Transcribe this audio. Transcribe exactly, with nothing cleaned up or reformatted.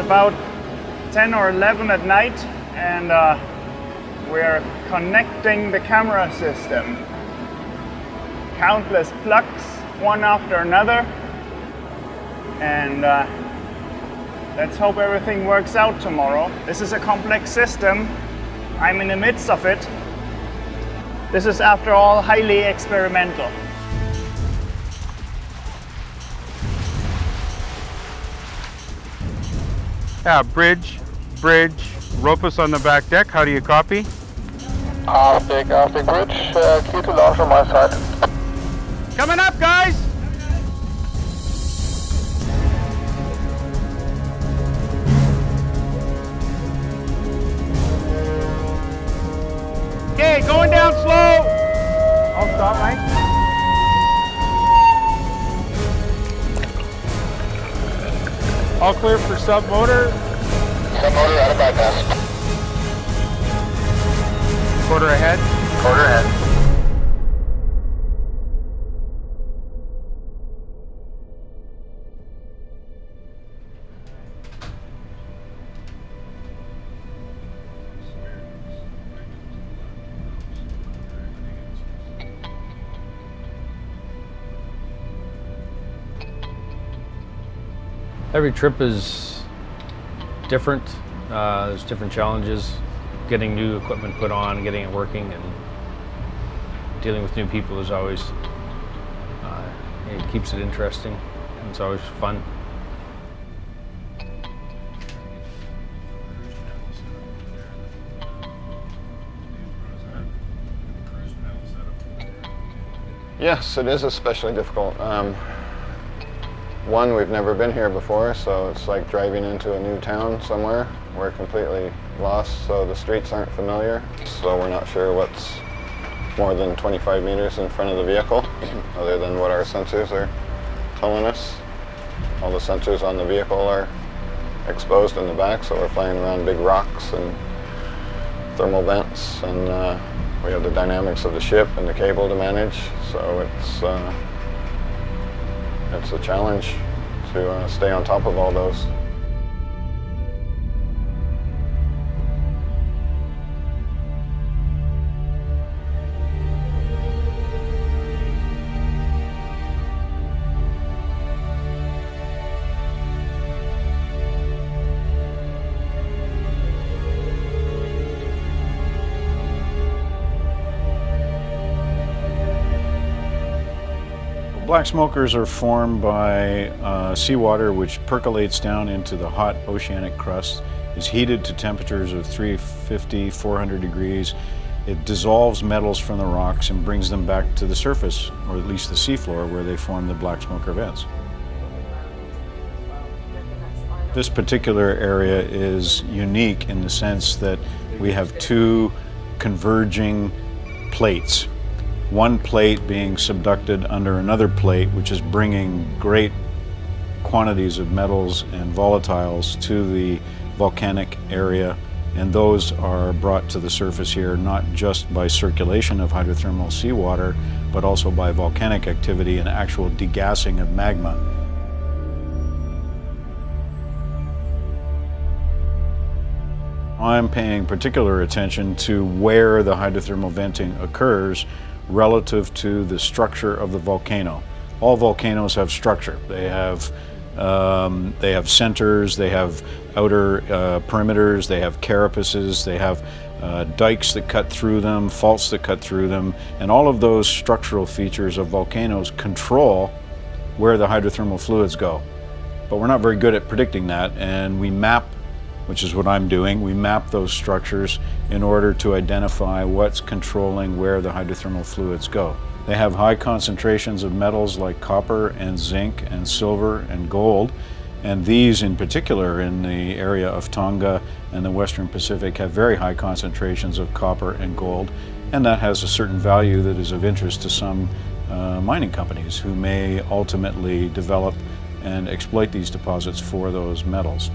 about ten or eleven at night, and uh, we're connecting the camera system. Countless plugs, one after another, and uh, let's hope everything works out tomorrow. This is a complex system. I'm in the midst of it. This is, after all, highly experimental. Yeah, bridge, bridge, rope us on the back deck. How do you copy? Half deck, half deck bridge. Uh, key to launch on my side. Coming up, guys! Okay, going down slow. I'll stop, Mike. All clear for sub-motor. Sub-motor out of bypass. Quarter ahead. Quarter ahead. Every trip is different. Uh, there's different challenges, getting new equipment put on, getting it working, and dealing with new people is always, uh, it keeps it interesting, and it's always fun. Yes, it is especially difficult. Um, One, we've never been here before, so it's like driving into a new town somewhere. We're completely lost, so the streets aren't familiar, so we're not sure what's more than twenty-five meters in front of the vehicle, other than what our sensors are telling us. All the sensors on the vehicle are exposed in the back, so we're flying around big rocks and thermal vents, and uh, we have the dynamics of the ship and the cable to manage, so it's uh, It's a challenge to uh, stay on top of all those. Black smokers are formed by uh, seawater, which percolates down into the hot oceanic crust, is heated to temperatures of three fifty, four hundred degrees. It dissolves metals from the rocks and brings them back to the surface, or at least the seafloor, where they form the black smoker vents. This particular area is unique in the sense that we have two converging plates. One plate being subducted under another plate, which is bringing great quantities of metals and volatiles to the volcanic area, and those are brought to the surface here not just by circulation of hydrothermal seawater, but also by volcanic activity and actual degassing of magma. I'm paying particular attention to where the hydrothermal venting occurs relative to the structure of the volcano. All volcanoes have structure. They have, um, they have centers, they have outer uh, perimeters, they have carapaces, they have uh, dikes that cut through them, faults that cut through them, and all of those structural features of volcanoes control where the hydrothermal fluids go. But we're not very good at predicting that, and we map, which is what I'm doing. We map those structures in order to identify what's controlling where the hydrothermal fluids go. They have high concentrations of metals like copper and zinc and silver and gold, and these in particular in the area of Tonga and the Western Pacific have very high concentrations of copper and gold, and that has a certain value that is of interest to some uh, mining companies who may ultimately develop and exploit these deposits for those metals.